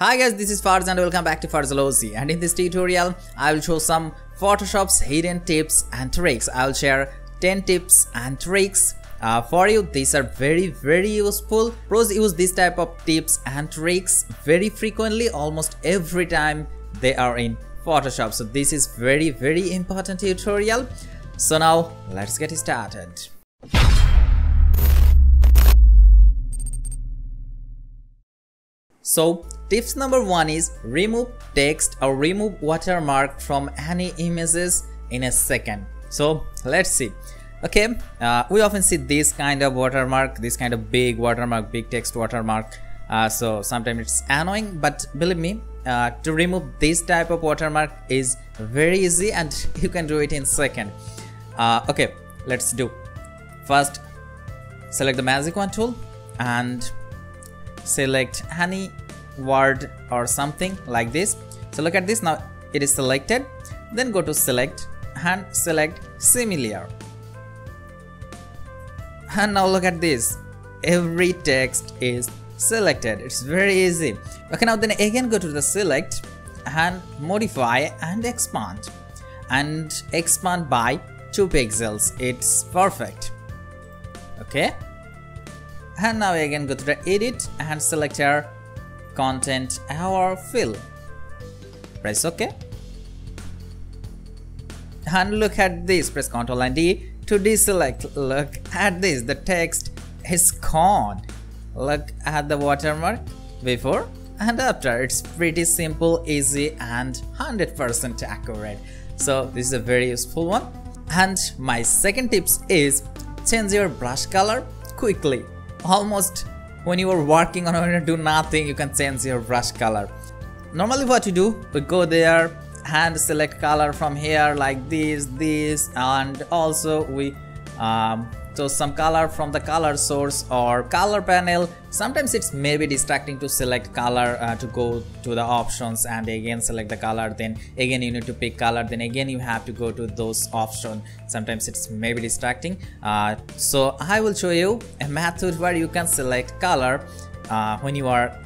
Hi guys, this is Farz and welcome back to Farzzology, and in this tutorial I will show some Photoshop's hidden tips and tricks. I will share 10 tips and tricks for you. These are very useful. Pros use this type of tips and tricks very frequently, almost every time they are in Photoshop. So this is very important tutorial. So now let's get started. So tips number one is remove text or remove watermark from any images in a second. So let's see. Okay, we often see this kind of watermark, this kind of big watermark, big text watermark. So sometimes it's annoying, but believe me, to remove this type of watermark is very easy and you can do it in second. Okay, let's do. First, select the magic wand tool and select any word or something like this. So look at this, now it is selected. Then go to select and select similar, and now look at this, every text is selected. It's very easy. Okay, now then again go to the select and modify and expand, and expand by 2 pixels. It's perfect. Okay, and now again go to the edit and select our content, our fill, press OK, and look at this, press Ctrl and D to deselect. Look at this, the text is gone. Look at the watermark before and after. It's pretty simple, easy and 100% accurate. So this is a very useful one. And my second tips is change your brush color quickly. Almost when you are working or when you do nothing, you can change your brush color. Normally what you do, we go there and select color from here like this, and also we choose some color from the color source or color panel. Sometimes it's maybe distracting to select color, to go to the options and again select the color, then again you need to pick color, then again you have to go to those options. Sometimes it's maybe distracting, so I will show you a method where you can select color when you are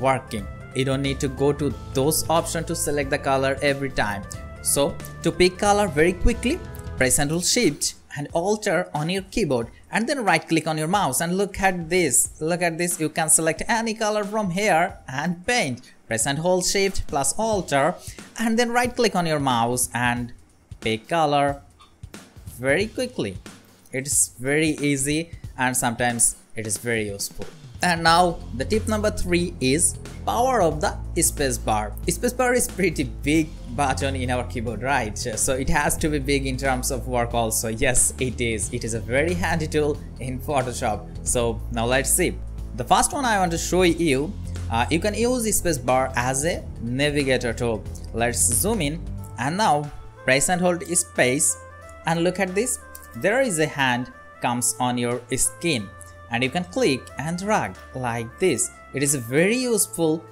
working. You don't need to go to those options to select the color every time. So to pick color very quickly, press and hold shift and alter on your keyboard and then right click on your mouse, and look at this, look at this, you can select any color from here and paint. Press and hold shift plus alter and then right click on your mouse and pick color very quickly. It's very easy and sometimes it is very useful. And now the tip number 3 is power of the spacebar. Spacebar is pretty big button in our keyboard, right? So it has to be big in terms of work also. Yes, it is. It is a very handy tool in Photoshop. So now let's see. The first one I want to show you, you can use spacebar as a navigator tool. Let's zoom in and now press and hold space, and look at this. There is a hand comes on your skin and you can click and drag like this. It is very useful,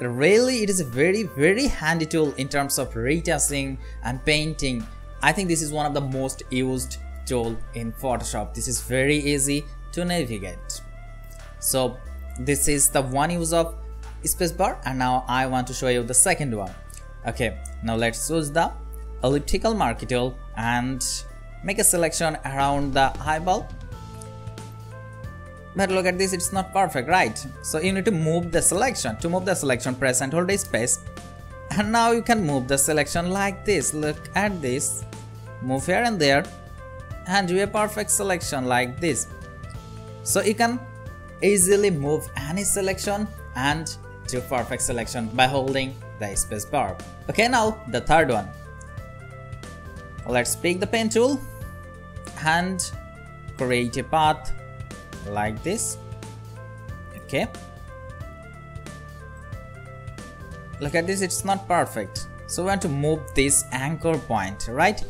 really. It is a very handy tool in terms of retouching and painting. I think this is one of the most used tool in Photoshop. This is very easy to navigate. So this is the one use of spacebar, and now I want to show you the second one. Okay, now let's use the elliptical marquee tool and make a selection around the eyeball. But look at this, it's not perfect, right? So you need to move the selection. To move the selection, press and hold space, and now you can move the selection like this. Look at this, move here and there and do a perfect selection like this. So you can easily move any selection and do perfect selection by holding the space bar. Okay, now the third one. Let's pick the pen tool and create a path like this. Okay, look at this, it's not perfect. So we want to move this anchor point, right?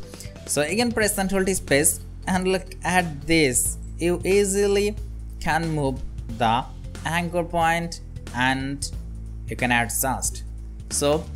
So again press and hold space, and look at this, you easily can move the anchor point and you can adjust. So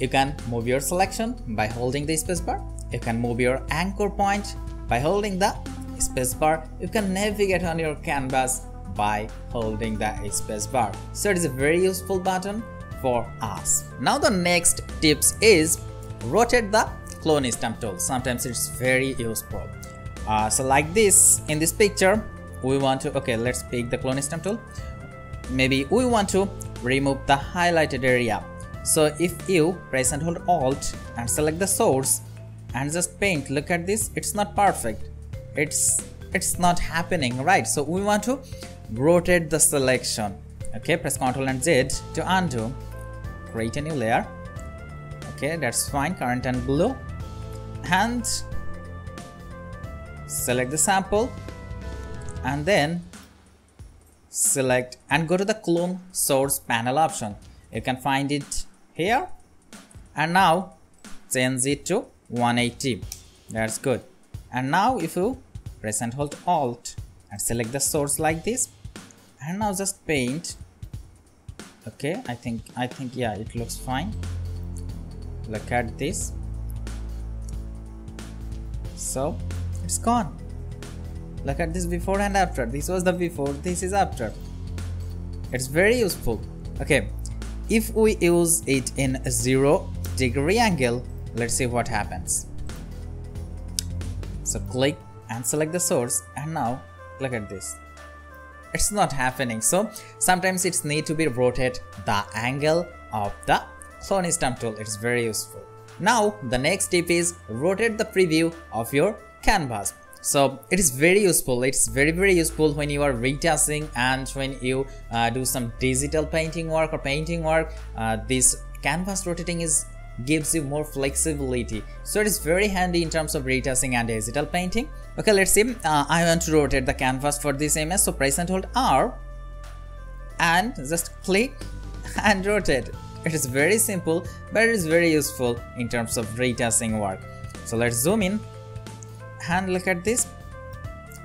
you can move your selection by holding the spacebar, you can move your anchor point by holding the spacebar, you can navigate on your canvas by holding the spacebar. So it is a very useful button for us. Now the next tips is rotate the clone stamp tool. Sometimes it's very useful. So like this, in this picture, we want to, okay, let's pick the clone stamp tool. Maybe we want to remove the highlighted area. So if you press and hold Alt and select the source and just paint, look at this, it's not perfect. It's not happening, right? So we want to rotate the selection. Okay, press Ctrl and Z to undo. Create a new layer. Okay, that's fine, current and blue. And select the sample and then select and go to the clone source panel option. You can find it here. And now change it to 180. That's good. And now if you press and hold Alt and select the source like this, and now just paint. Okay, I think yeah, it looks fine. Look at this. So it's gone. Look at this before and after. This was the before, this is after. It's very useful. Okay, if we use it in a 0 degree angle, let's see what happens. So click and select the source, and now look at this. It's not happening. So sometimes it's need to be rotated the angle of the clone stamp tool. It's very useful. Now the next tip is rotate the preview of your canvas. So it is very useful. It's very useful when you are retouching and when you do some digital painting work or painting work. This canvas rotating gives you more flexibility. So it is very handy in terms of retouching and digital painting. Okay, let's see. I want to rotate the canvas for this image. So press and hold R and just click and rotate. It is very simple, but it is very useful in terms of retouching work. So let's zoom in and look at this.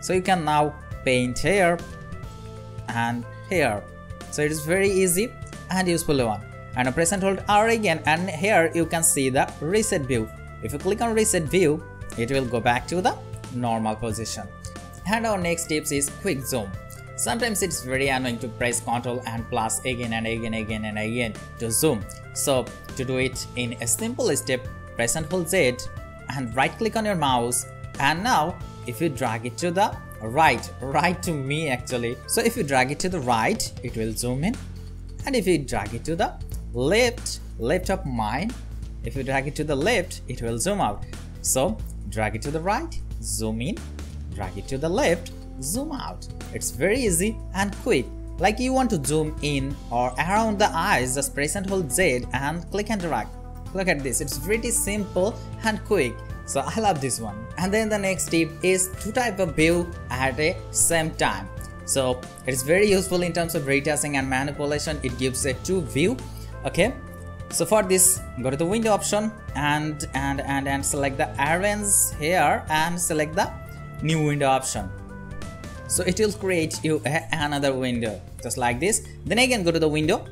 So you can now paint here and here. So it is very easy and useful one. And press and hold R again, and here you can see the reset view. If you click on reset view, it will go back to the normal position. And our next tips is quick zoom. Sometimes it's very annoying to press Ctrl and plus again and again to zoom. So to do it in a simple step, press and hold Z and right click on your mouse, and now if you drag it to the right to me actually. So if you drag it to the right, it will zoom in, and if you drag it to the left of mine, if you drag it to the left, it will zoom out. So drag it to the right, zoom in, drag it to the left, zoom out. It's very easy and quick. Like you want to zoom in or around the eyes, just press and hold Z and click and drag. Look at this, it's pretty simple and quick. So I love this one. And then the next tip is two type of view at a same time. So it's very useful in terms of retouching and manipulation. It gives a two view. Okay, so for this, go to the window option and select the arrange here and select the new window option. So it will create you another window just like this. Then again go to the window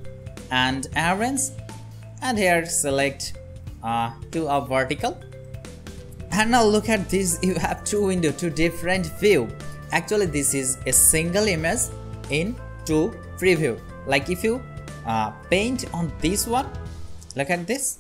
and arrange, and here select to a vertical, and now look at this, you have two different view. Actually this is a single image in two preview. Like if you paint on this one, look at this,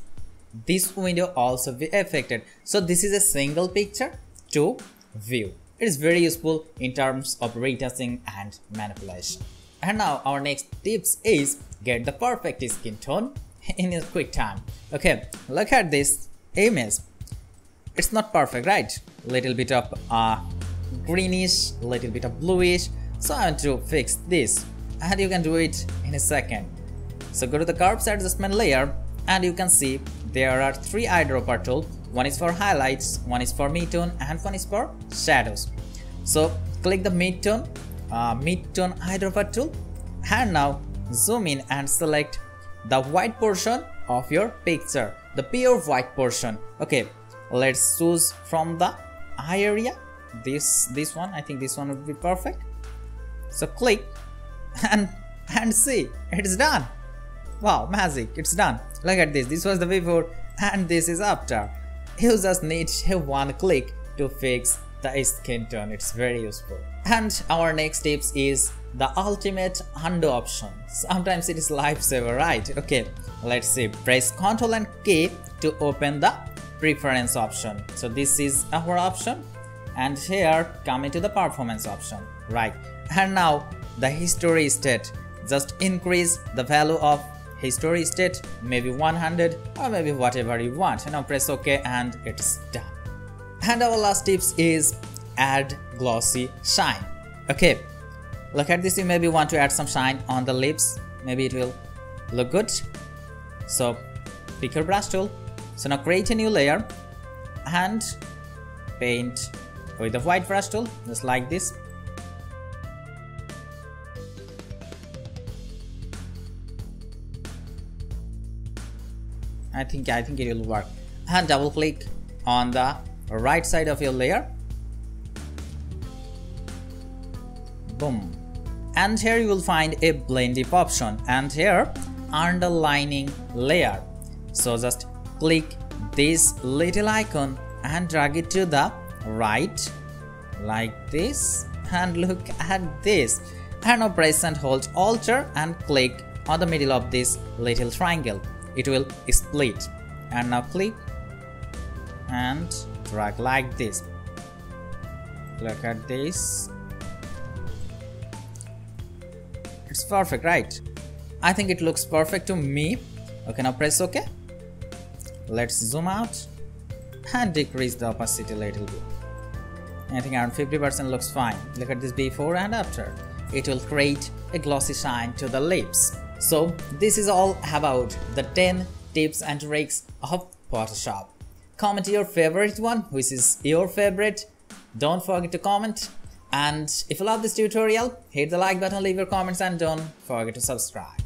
this window also be affected. So this is a single picture to view. It is very useful in terms of retouching and manipulation. And now our next tips is get the perfect skin tone in a quick time. Okay, look at this image, it's not perfect, right? Little bit of greenish, little bit of bluish. So I want to fix this, and you can do it in a second. So go to the curves adjustment layer, and you can see there are three eyedropper tools. One is for highlights, one is for mid-tone, and one is for shadows. So click the mid-tone eyedropper tool, and now zoom in and select the white portion of your picture, the pure white portion. Okay, let's choose from the eye area. This one, I think this one would be perfect. So click and see, it's done. Wow, magic, it's done. Look at this, this was the before and this is after. You just need one click to fix the skin tone. It's very useful. And our next tips is the ultimate undo option. Sometimes it is lifesaver, right? Okay, let's see. Press Ctrl and K to open the preference option. So this is our option, and here coming to the performance option, right? And now the history state. Just increase the value of history state, maybe 100 or maybe whatever you want. Now press OK and it's done. And our last tips is add glossy shine. Okay, look at this. You maybe want to add some shine on the lips. Maybe it will look good. So pick your brush tool. So now create a new layer and paint with the white brush tool, just like this. I think it will work. And double click on the right side of your layer. Boom. And here you will find a blend dip option, and here underlining layer. So just click this little icon and drag it to the right like this, and look at this. And now press and hold Alt and click on the middle of this little triangle. It will split. And now click and drag like this. Look at this. It's perfect, right? I think it looks perfect to me. Okay, now press OK. Let's zoom out and decrease the opacity a little bit. I think around 50% looks fine. Look at this before and after. It will create a glossy shine to the lips. So this is all about the 10 tips and tricks of Photoshop. Comment your favorite one, which is your favorite. Don't forget to comment. And if you love this tutorial, hit the like button, leave your comments, and don't forget to subscribe.